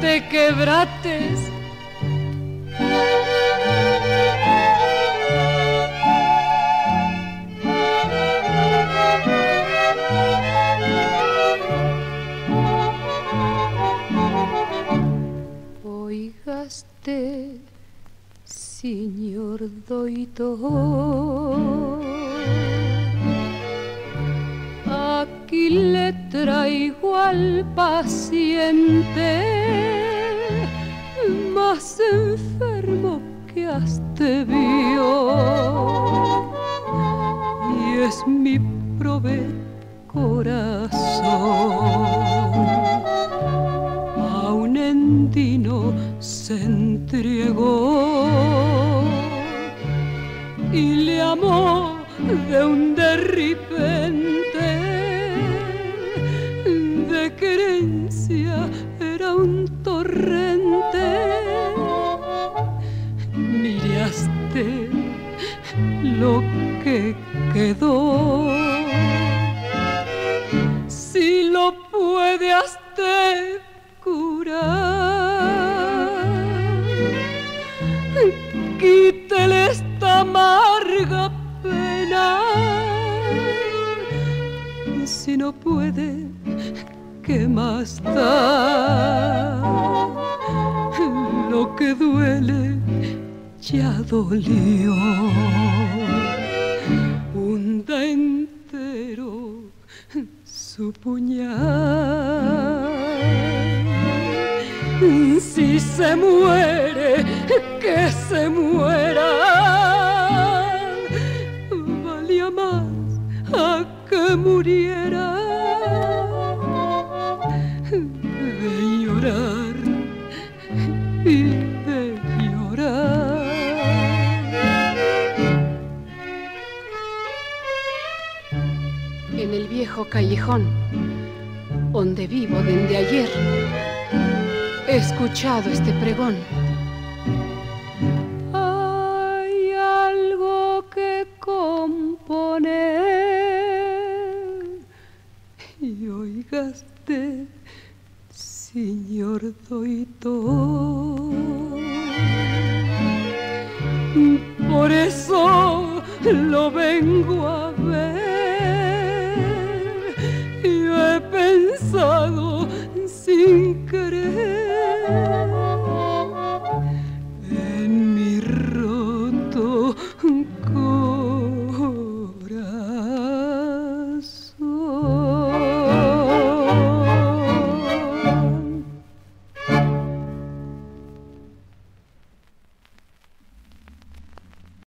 te quebrates. Oiga Aste, Siñor Doitor, aquí le traigo al paciente más enfermo que Aste vio, y es mi prove corazón. A un endino se entregó y le amó de un de repente. De querencia era un torrente. Mire Aste lo que quedó. Si lo puede Aste curar, quítele esta amarga pena. Si no puede, ¿qué más da? Lo que duele ya dolió. Hunda entero su puñal. Si se muere, que se muera. Valía más a que muriera. Y de llorar. En el viejo callejón donde vivo desde ayer he escuchado este pregón. Hay algo que componer, y oiga Aste, Siñor Doitor, por eso lo vengo a ver. Yo he pensado sin querer en mi roto